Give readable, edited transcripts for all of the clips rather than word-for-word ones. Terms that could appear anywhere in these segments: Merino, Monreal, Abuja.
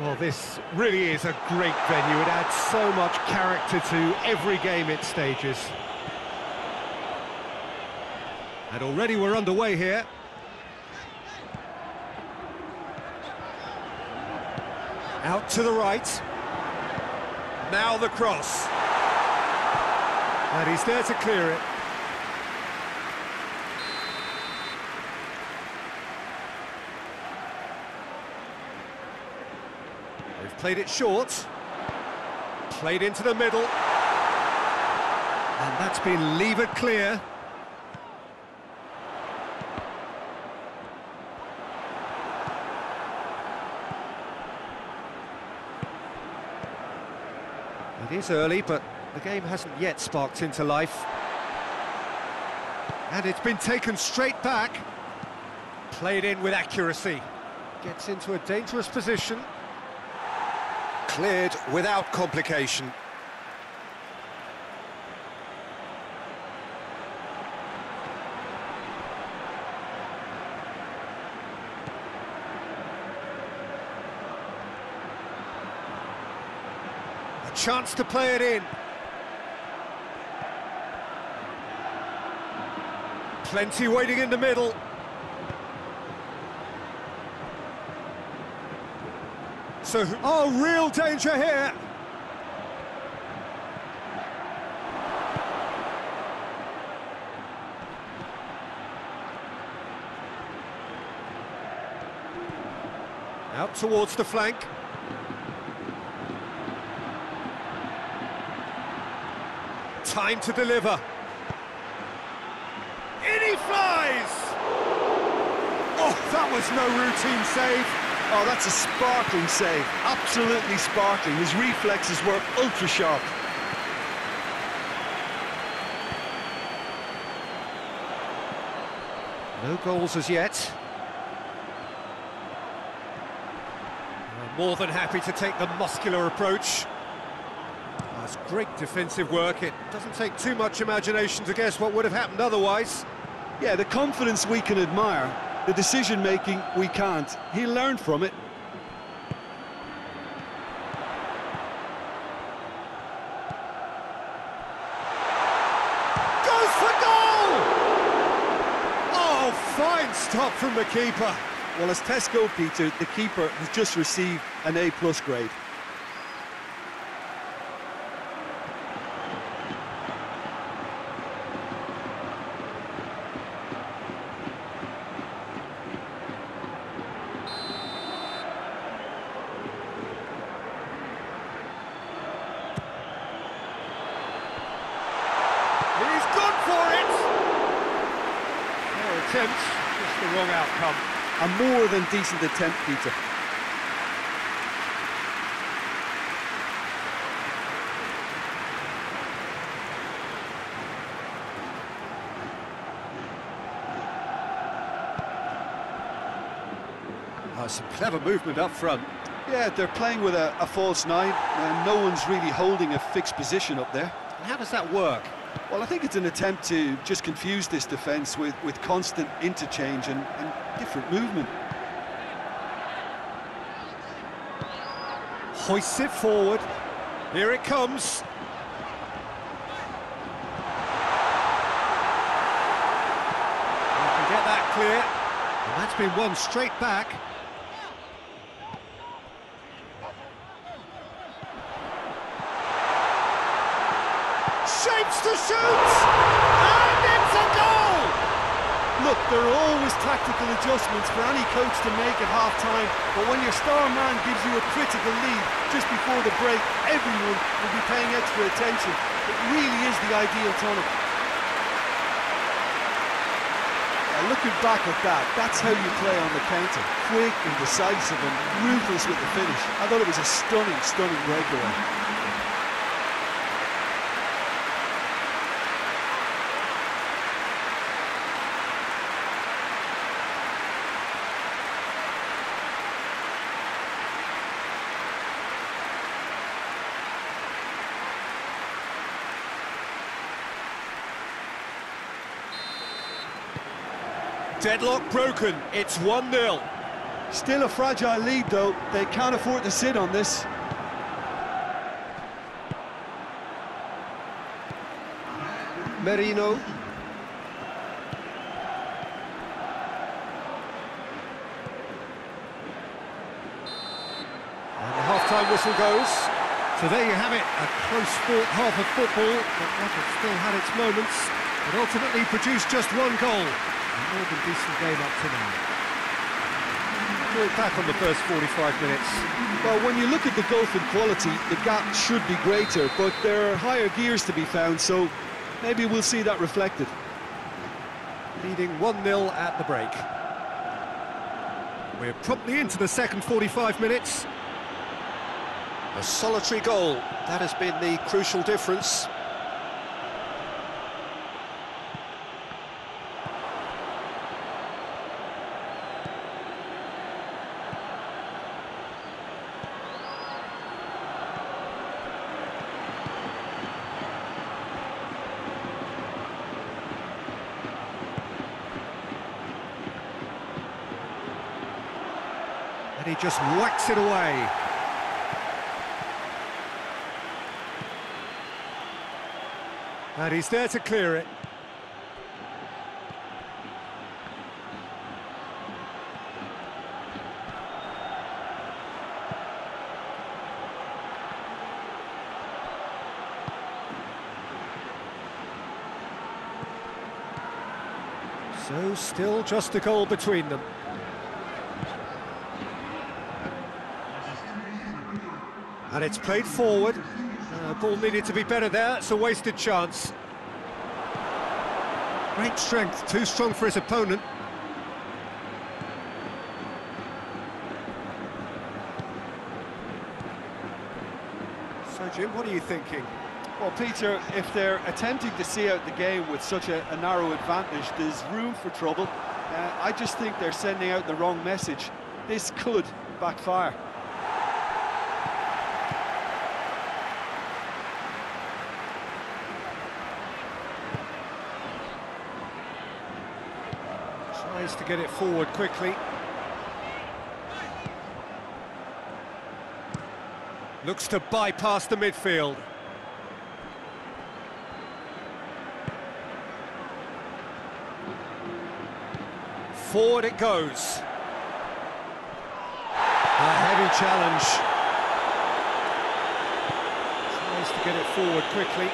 Well, this really is a great venue. It adds so much character to every game it stages. And already we're underway here. Out to the right. Now the cross. And he's there to clear it. They've played it short, played into the middle, and that's been levered clear. It is early, but the game hasn't yet sparked into life. And it's been taken straight back, played in with accuracy. Gets into a dangerous position. Cleared without complication. A chance to play it in. Plenty waiting in the middle. So, real danger here. Out towards the flank. Time to deliver. In he flies! Oh, that was no routine save. Oh, that's a sparkling save, absolutely sparkling. His reflexes were ultra-sharp. No goals as yet. More than happy to take the muscular approach. That's great defensive work. It doesn't take too much imagination to guess what would have happened otherwise. Yeah, the confidence we can admire. The decision-making, we can't. He learned from it. Goes for goal! Oh, fine stop from the keeper. Well, as tests go, Peter, the keeper has just received an A+ grade. Attempt, just the wrong outcome. A more than decent attempt, Peter. Oh, some clever movement up front. Yeah, they're playing with a false nine, and no one's really holding a fixed position up there. And how does that work? Well, I think it's an attempt to just confuse this defence with constant interchange and different movement. Hoists it forward. Here it comes. You can get that clear. And that's been won straight back. Shapes to shoot, and it's a goal! Look, there are always tactical adjustments for any coach to make at half-time, but when your star man gives you a critical lead just before the break, everyone will be paying extra attention. It really is the ideal tonic. Now, looking back at that, that's how you play on the counter. Quick and decisive and ruthless with the finish. I thought it was a stunning, stunning breakaway. Deadlock broken, it's 1-0. Still a fragile lead, though. They can't afford to sit on this. Merino. And the half-time whistle goes. So there you have it, a close sport half of football, but it still had its moments, but ultimately produced just one goal. A more than decent game up to now. We're back on the first 45 minutes. Well, when you look at the gulf in quality, the gap should be greater, but there are higher gears to be found, so maybe we'll see that reflected. Leading 1-0 at the break. We're promptly into the second 45 minutes. A solitary goal, that has been the crucial difference. And he just whacks it away. And he's there to clear it. So, still just a goal between them. And it's played forward. Ball needed to be better there, it's a wasted chance. Great strength, too strong for his opponent. So, Jim, what are you thinking? Well, Peter, if they're attempting to see out the game with such a narrow advantage, there's room for trouble. I just think they're sending out the wrong message. This could backfire. Tries to get it forward quickly. Looks to bypass the midfield. Forward it goes. A heavy challenge. Tries to get it forward quickly.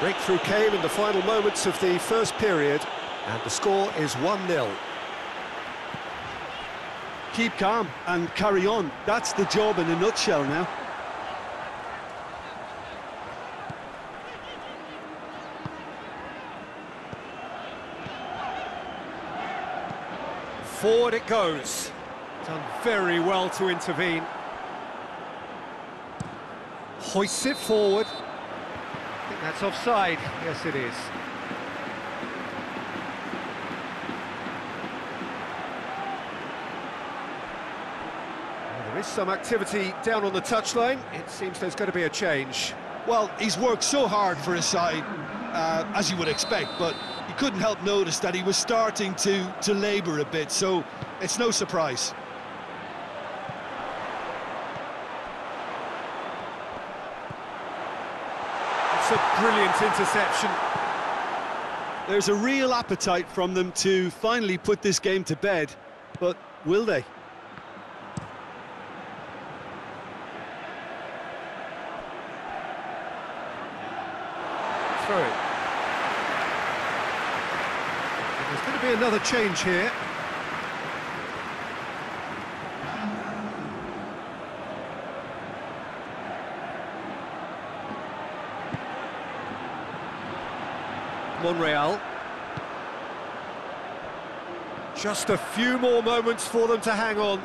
Breakthrough came in the final moments of the first period, and the score is 1-0. Keep calm and carry on. That's the job in a nutshell now. Forward it goes. Done very well to intervene. Hoists it forward. That's offside. Yes, it is. Well, there is some activity down on the touchline. It seems there's going to be a change. Well, he's worked so hard for his side, as you would expect, but you couldn't help notice that he was starting to labour a bit, so it's no surprise. A brilliant interception. There's a real appetite from them to finally put this game to bed, but will they? Throw it. There's going to be another change here. Monreal. Just a few more moments for them to hang on.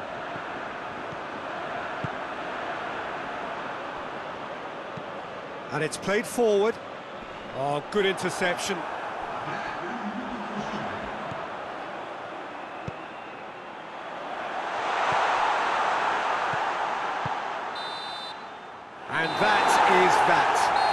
And it's played forward. Oh, good interception. And that is that.